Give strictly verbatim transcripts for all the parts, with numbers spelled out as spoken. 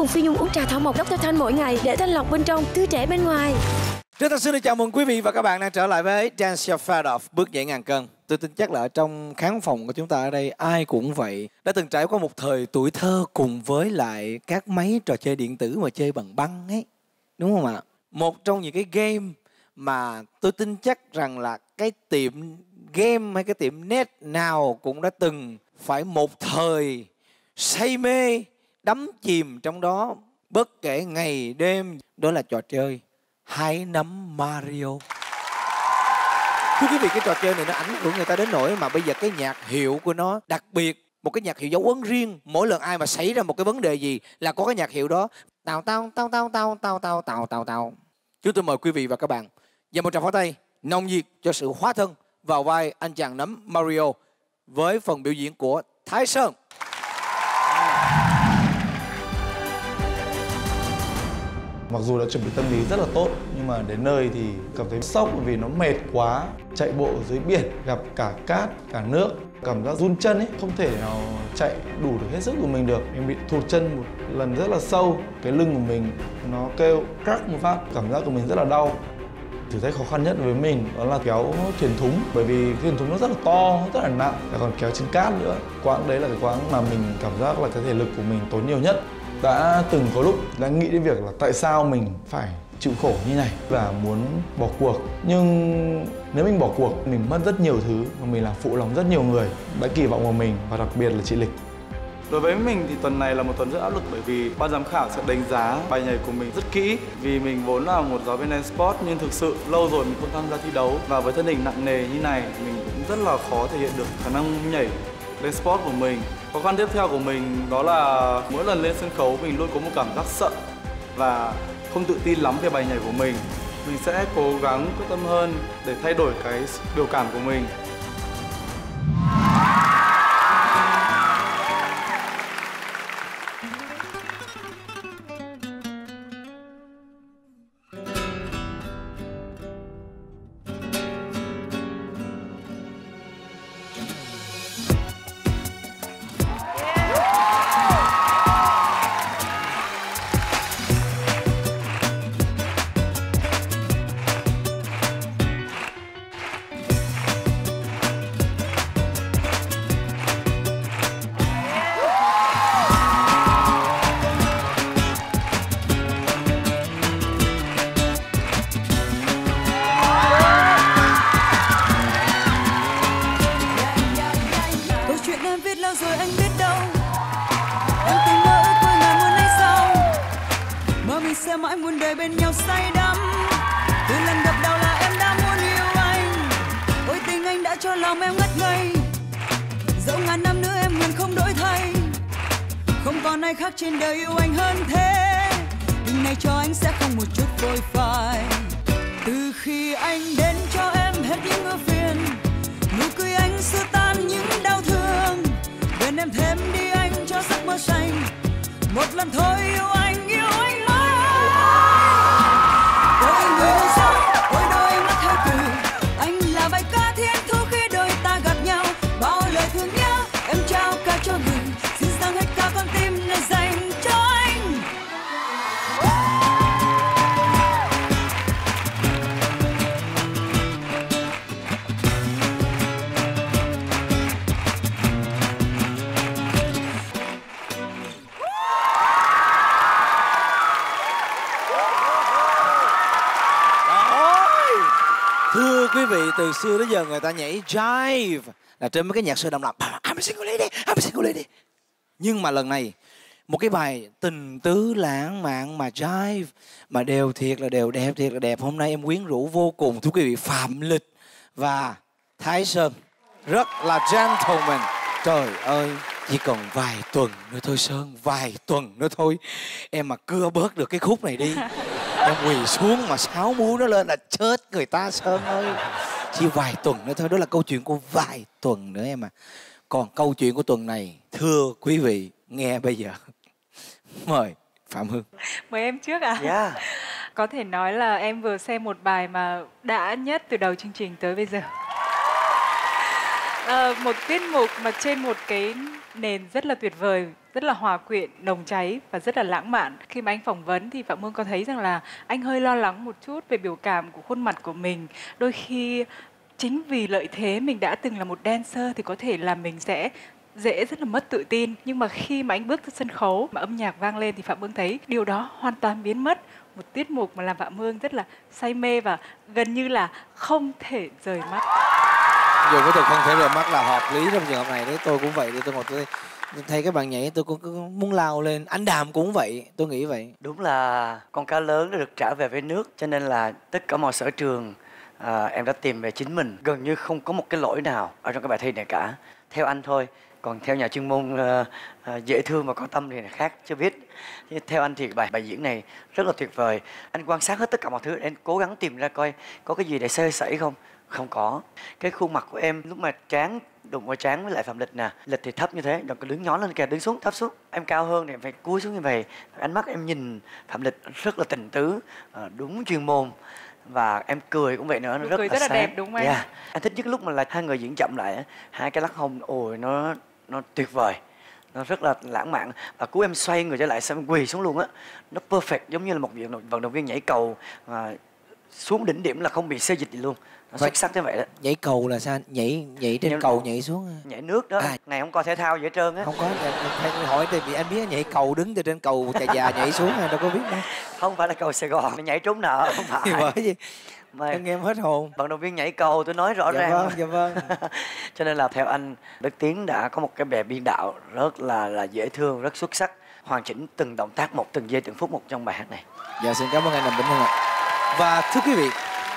cùng Phi Nhung uống trà thảo mộc doctor Thanh mỗi ngày để thanh lọc bên trong, tươi trẻ bên ngoài. Rất thật xin được chào mừng quý vị và các bạn đang trở lại với Dance Your Fat Off, bước nhảy ngàn cân. Tôi tin chắc là ở trong khán phòng của chúng ta ở đây ai cũng vậy, đã từng trải qua một thời tuổi thơ cùng với lại các máy trò chơi điện tử mà chơi bằng băng ấy, đúng không ạ? Một trong những cái game mà tôi tin chắc rằng là cái tiệm game hay cái tiệm net nào cũng đã từng phải một thời say mê, đắm chìm trong đó bất kể ngày đêm. Đó là trò chơi hái nấm Mario. Thưa quý vị, cái trò chơi này nó ảnh hưởng người ta đến nỗi mà bây giờ cái nhạc hiệu của nó đặc biệt, một cái nhạc hiệu dấu ấn riêng. Mỗi lần ai mà xảy ra một cái vấn đề gì là có cái nhạc hiệu đó. Tào tao tao tao tao tao tao tao tao tao. Chúng tôi mời quý vị và các bạn dành một tràng pháo tay nồng nhiệt cho sự hóa thân vào vai anh chàng nấm Mario với phần biểu diễn của Thái Sơn. Mặc dù đã chuẩn bị tâm lý rất là tốt nhưng mà đến nơi thì cảm thấy sốc vì nó mệt quá. Chạy bộ dưới biển gặp cả cát, cả nước, cảm giác run chân ấy, không thể nào chạy đủ được hết sức của mình được. Em bị thụt chân một lần rất là sâu, cái lưng của mình nó kêu crack một phát, cảm giác của mình rất là đau. Thử thách khó khăn nhất với mình đó là kéo thuyền thúng, bởi vì thuyền thúng nó rất là to, rất là nặng, và còn kéo trên cát nữa. Quãng đấy là cái quãng mà mình cảm giác là cái thể lực của mình tốn nhiều nhất. Đã từng có lúc đã nghĩ đến việc là tại sao mình phải chịu khổ như này và muốn bỏ cuộc. Nhưng nếu mình bỏ cuộc, mình mất rất nhiều thứ và mình làm phụ lòng rất nhiều người đã kỳ vọng vào mình, và đặc biệt là chị Lịch. Đối với mình thì tuần này là một tuần rất áp lực, bởi vì ban giám khảo sẽ đánh giá bài nhảy của mình rất kỹ. Vì mình vốn là một giáo viên dance sport nhưng thực sự lâu rồi mình không tham gia thi đấu. Và với thân hình nặng nề như này, mình cũng rất là khó thể hiện được khả năng nhảy dance sport của mình. Khó khăn tiếp theo của mình đó là mỗi lần lên sân khấu mình luôn có một cảm giác sợ và không tự tin lắm về bài nhảy của mình. Mình sẽ cố gắng quyết tâm hơn để thay đổi cái biểu cảm của mình. Từ xưa tới giờ người ta nhảy jive là trên mấy cái nhạc sôi động là I'm single lady, I'm single lady. Nhưng mà lần này một cái bài tình tứ lãng mạn mà jive mà đều thiệt là đều đẹp, thiệt là đẹp. Hôm nay em quyến rũ vô cùng. Thưa quý vị, Phạm Lịch và Thái Sơn rất là gentleman. Trời ơi, chỉ còn vài tuần nữa thôi Sơn, vài tuần nữa thôi. Em mà cưa bớt được cái khúc này đi, em quỳ xuống mà sáo múa nó lên là chết người ta Sơn ơi. Chỉ vài tuần nữa thôi, đó là câu chuyện của vài tuần nữa em à. Còn câu chuyện của tuần này, thưa quý vị, nghe bây giờ. Mời Phạm Hương. Mời em trước à? Yeah. Có thể nói là em vừa xem một bài mà đã nhất từ đầu chương trình tới bây giờ. À, một tiết mục mà trên một cái nền rất là tuyệt vời, rất là hòa quyện, nồng cháy và rất là lãng mạn. Khi mà anh phỏng vấn thì Phạm Hương có thấy rằng là anh hơi lo lắng một chút về biểu cảm của khuôn mặt của mình. Đôi khi chính vì lợi thế mình đã từng là một dancer thì có thể là mình sẽ dễ rất là mất tự tin. Nhưng mà khi mà anh bước ra sân khấu mà âm nhạc vang lên thì Phạm Hương thấy điều đó hoàn toàn biến mất. Một tiết mục mà làm Phạm Hương rất là say mê và gần như là không thể rời mắt. Dù có thể không thể rời mắt là hợp lý trong trường hợp này đấy. Tôi cũng vậy, tôi ngồi tôi thấy các bạn nhảy tôi cũng muốn lao lên. Anh Đàm cũng vậy, tôi nghĩ vậy. Đúng là con cá lớn đã được trả về với nước, cho nên là tất cả mọi sở trường à, em đã tìm về chính mình. Gần như không có một cái lỗi nào ở trong cái bài thi này cả. Theo anh thôi, còn theo nhà chuyên môn uh, uh, dễ thương và có tâm thì khác chưa biết. Nhưng theo anh thì bài bài diễn này rất là tuyệt vời. Anh quan sát hết tất cả mọi thứ, anh cố gắng tìm ra coi có cái gì để sơ sẩy không. Không có. Cái khuôn mặt của em lúc mà trán đụng vào trán với lại Phạm Lịch nè, Lịch thì thấp như thế, đừng có đứng nhón lên kìa, đứng xuống, thấp xuống. Em cao hơn thì em phải cúi xuống như vậy. Ánh mắt em nhìn Phạm Lịch rất là tình tứ, đúng chuyên môn. Và em cười cũng vậy nữa, nó rất, cười là rất là sáng. Đẹp đúng không anh? Yeah. Anh thích nhất lúc mà là hai người diễn chậm lại, hai cái lắc hông ôi nó nó tuyệt vời. Nó rất là lãng mạn và cú em xoay người trở lại xong em quỳ xuống luôn á. Nó perfect giống như là một vận động viên nhảy cầu mà xuống đỉnh điểm là không bị xê dịch gì luôn. Nó xuất sắc như vậy đó. Nhảy cầu là sao? Nhảy nhảy trên nhảy, cầu nhảy xuống. Nhảy nước đó. À. Này không coi thể thao gì hết trơn á. Không có. Mình hỏi thì vì anh biết nhảy cầu đứng từ trên cầu chà già nhảy xuống đâu có biết đâu. Không phải là cầu Sài Gòn. Mình nhảy trúng nợ không phải. Thì bởi gì? Mà em nghe hết hồn. Vận động viên nhảy cầu tôi nói rõ dạ ràng. Vâng, dạ vâng. Cho nên là theo anh, Đức Tiến đã có một cái bè biên đạo rất là là dễ thương, rất xuất sắc, hoàn chỉnh từng động tác một, từng giây, từng phút một trong bài hát này. Dạ xin cảm ơn anh Đàm Vĩnh Hưng ạ. Và thưa quý vị,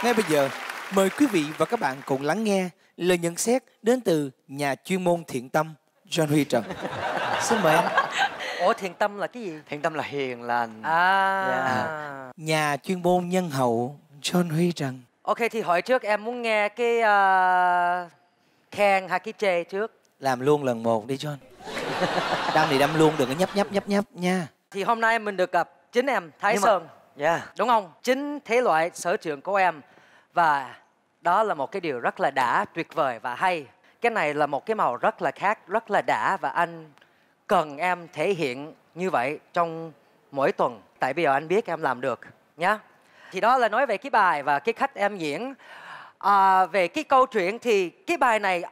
ngay bây giờ mời quý vị và các bạn cùng lắng nghe lời nhận xét đến từ nhà chuyên môn thiện tâm John Huy Trần. Xin mời anh. Ủa thiện tâm là cái gì? Thiện tâm là hiền lành. À. Yeah. Nhà chuyên môn nhân hậu John Huy Trần. Ok thì hỏi trước em muốn nghe cái uh, khen hay cái chê trước. Làm luôn lần một đi John. Đâm thì đâm luôn, đừng có nhấp nhấp nhấp nhấp nha. Thì hôm nay mình được gặp chính em Thái Nhưng Sơn. Mà... Yeah. Đúng không? Chính thế loại sở trường của em. Và đó là một cái điều rất là đã, tuyệt vời và hay. Cái này là một cái màu rất là khác, rất là đã. Và anh cần em thể hiện như vậy trong mỗi tuần. Tại bây giờ anh biết em làm được nhá. Thì đó là nói về cái bài và cái cách em diễn. à, Về cái câu chuyện thì cái bài này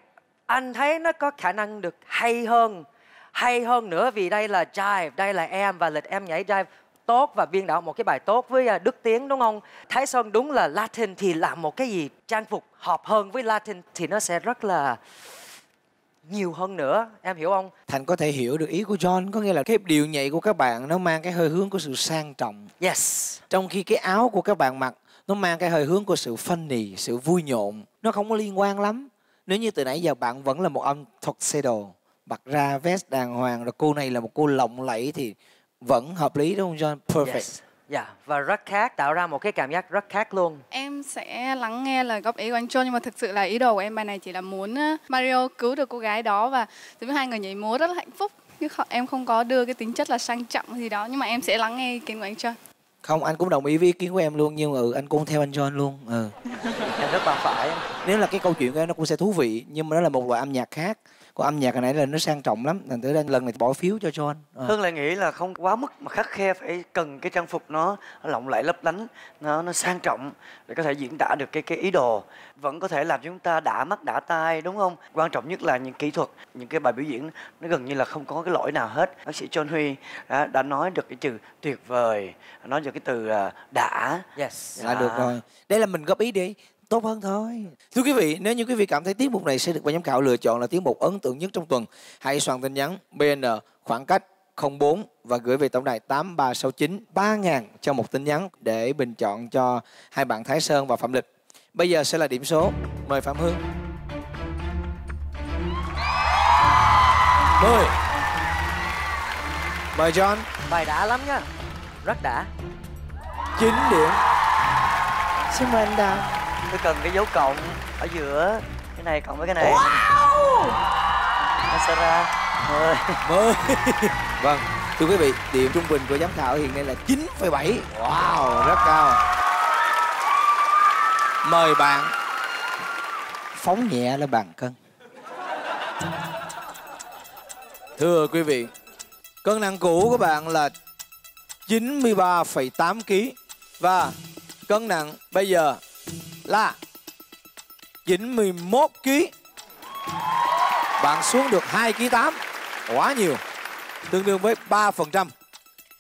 anh thấy nó có khả năng được hay hơn. Hay hơn nữa vì đây là jive, đây là em và Lịch em nhảy jive tốt và biên đạo một cái bài tốt với Đức Tiến đúng không? Thái Sơn đúng là Latin thì làm một cái gì trang phục hợp hơn với Latin thì nó sẽ rất là nhiều hơn nữa, em hiểu không? Thành có thể hiểu được ý của John, có nghĩa là cái điệu nhảy của các bạn nó mang cái hơi hướng của sự sang trọng. Yes. Trong khi cái áo của các bạn mặc nó mang cái hơi hướng của sự funny, sự vui nhộn, nó không có liên quan lắm. Nếu như từ nãy giờ bạn vẫn là một ông tuxedo, mặc ra vest đàng hoàng rồi cô này là một cô lộng lẫy thì vẫn hợp lý đúng không John? Perfect. Yes. Yeah. Và rất khác, tạo ra một cái cảm giác rất khác luôn. Em sẽ lắng nghe lời góp ý của anh John, nhưng mà thực sự là ý đồ của em bài này chỉ là muốn Mario cứu được cô gái đó và hai người nhảy múa rất là hạnh phúc. Nhưng em không có đưa cái tính chất là sang trọng gì đó, nhưng mà em sẽ lắng nghe ý kiến của anh John. Không, anh cũng đồng ý với ý kiến của em luôn, nhưng mà ừ, anh cũng theo anh John luôn. Ừ. Em rất là phải. Nếu là cái câu chuyện của em nó cũng sẽ thú vị, nhưng mà nó là một loại âm nhạc khác. Còn âm nhạc hồi nãy là nó sang trọng lắm, thành thử ra lần này bỏ phiếu cho John. À. Hương lại nghĩ là không quá mức mà khắt khe, phải cần cái trang phục nó lộng lẫy lấp lánh, nó nó sang trọng để có thể diễn tả được cái cái ý đồ, vẫn có thể làm cho chúng ta đã mắt đã tai đúng không? Quan trọng nhất là những kỹ thuật, những cái bài biểu diễn nó gần như là không có cái lỗi nào hết. Bác sĩ John Huy đã, đã nói được cái từ tuyệt vời, nói được cái từ đã. Yes. Đã. Đã được rồi. Đây là mình góp ý đi. Tốt hơn thôi. Thưa quý vị, nếu như quý vị cảm thấy tiết mục này sẽ được ban giám khảo lựa chọn là tiết mục ấn tượng nhất trong tuần, hãy soạn tin nhắn bê en khoảng cách không bốn và gửi về tổng đài tám ba sáu chín ba nghìn cho một tin nhắn để bình chọn cho hai bạn Thái Sơn và Phạm Lịch. Bây giờ sẽ là điểm số. Mời Phạm Hương. mười. Mời John. Bài đã lắm nha. Rất đã. chín điểm. Xin mời anh Đào. Tôi cần cái dấu cộng ở giữa cái này cộng với cái này. Wow. Nó sẽ ra mười. mười. Vâng, thưa quý vị, điểm trung bình của giám khảo hiện nay là chín phẩy bảy. Wow, rất cao. Mời bạn phóng nhẹ lên bàn cân. Thưa quý vị, cân nặng cũ của bạn là chín mươi ba phẩy tám ki lô gam và cân nặng bây giờ là chín mươi mốt ki lô gam. Bạn xuống được hai ki lô gam tám, quá nhiều, tương đương với ba phần trăm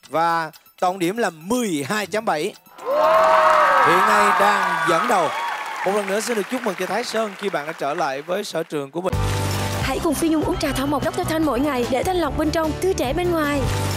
và tổng điểm là mười hai phẩy bảy. Hiện nay đang dẫn đầu. Một lần nữa xin được chúc mừng cho Thái Sơn khi bạn đã trở lại với sở trường của mình. Hãy cùng Phi Nhung uống trà thảo mộc đốc tơ Thanh mỗi ngày để thanh lọc bên trong, tươi trẻ bên ngoài.